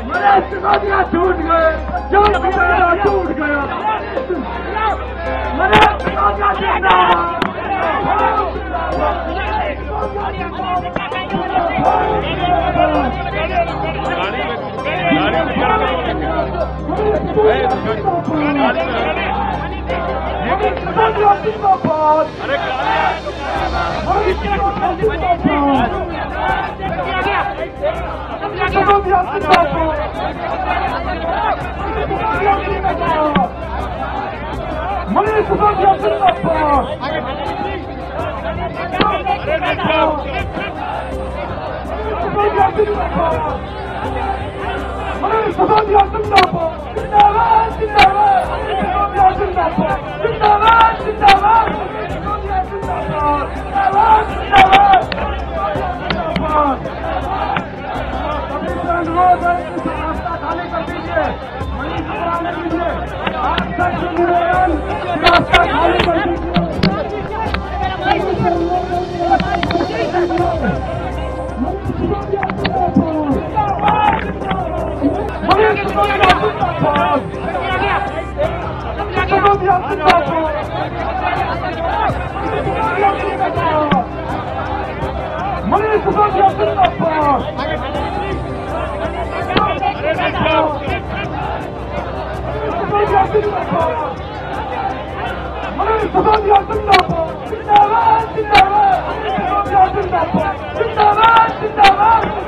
मनीष सिसोदिया छूट गए, छूट गया। मनीष सिसोदिया मनीष सिसोदिया जिंदाबाद जिंदाबाद जिंदाबाद जिंदाबाद।